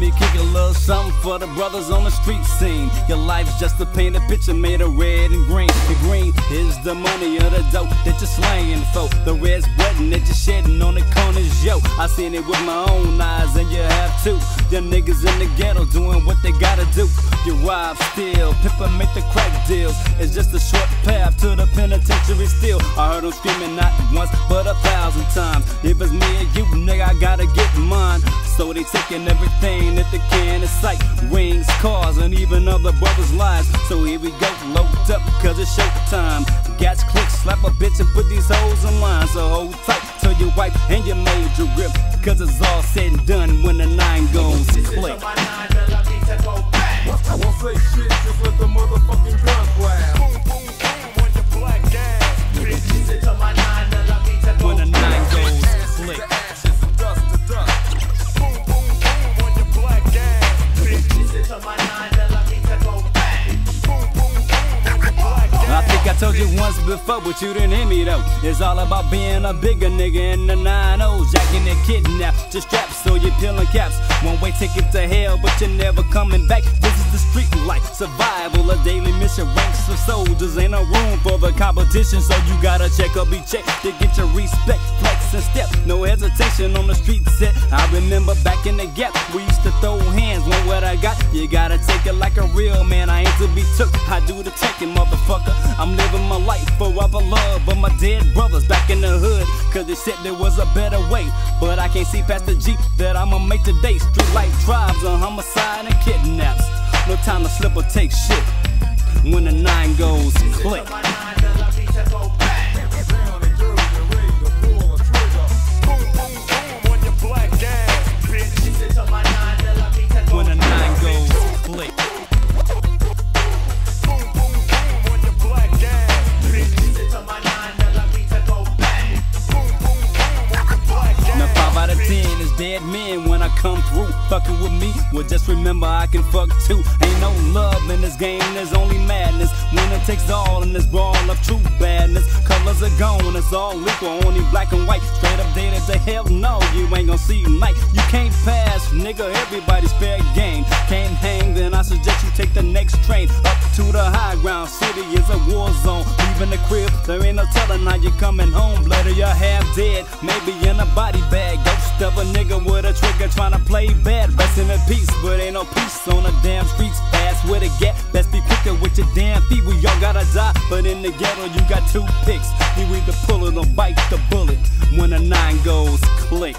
Let me kick a little something for the brothers on the street scene. Your life's just a painted picture made of red and green. The green is the money of the dope that you're slaying for. The red's bloodin' that you're shedding on the corners, yo. I seen it with my own eyes and you have too. Them niggas in the ghetto doing what they gotta do. Your wives steal, pimp make the crack deals. It's just a short path to the penitentiary still. I heard them screaming not once but 1,000 times. If it's me and you, nigga, I gotta get mine. So they taking everything that they can in sight. Rings, cars, and even other brothers' lives. So here we go, loaded up, cause it's showtime. Gas click, slap a bitch and put these hoes in line. So hold tight to your wife and your major grip, cause it's all said and done when the nine goes click. I won't say shit, just let the motherfucking guns blast. Boom, boom, boom, with the black gas. Bitch, it's on my nine, then I need to go. When the nine goes click. Ashes to dust to dust. Boom, boom, boom, with the black gas. Bitch, it's on my nine, then I need to go. I think I told you once before, but you didn't hear me though. It's all about being a bigger nigga in the 9-0. Jacking and kidnapped, just strapped so you're peeling caps. One way ticket to hell, but you're never coming back. This is the street life, survival, a daily mission. Ranks of soldiers, ain't no room for the competition. So you gotta check or be checked to get your respect. Flex and step, no hesitation on the street set. I remember back in the gap, we used to throw hands. When what I got, you gotta take it like a real man. I ain't to be took, I do the taking, motherfucker. I'm living my life forever, love, but my dead brothers back in the hood, cause they said there was a better way. But I can't see past the Jeep that I'ma make today. Street life drives on homicide and kidnaps. No time to slip or take shit when the nine goes click. When the nine goes click. Dead men when I come through, fucking with me, well just remember I can fuck too. Ain't no love in this game, there's only madness. Winner takes all in this brawl of true badness. Colors are gone, it's all equal, only black and white. Straight up dated to hell, no, you ain't gonna see light. You can't pass, nigga, everybody's fair game. Can't hang, then I suggest you take the next train up to the high ground. City is a war zone, leaving the crib, there ain't no telling how you're coming home. Blood or you're half dead, maybe in a body bag. Ghost of a nigga with a trigger trying to play bad. Rest in a peace, but ain't no peace on the damn streets. Fast where to get, best be quicker with your damn feet. We all gotta die, but in the ghetto you got two picks. You either pull it or bite the bullet when the nine goes click.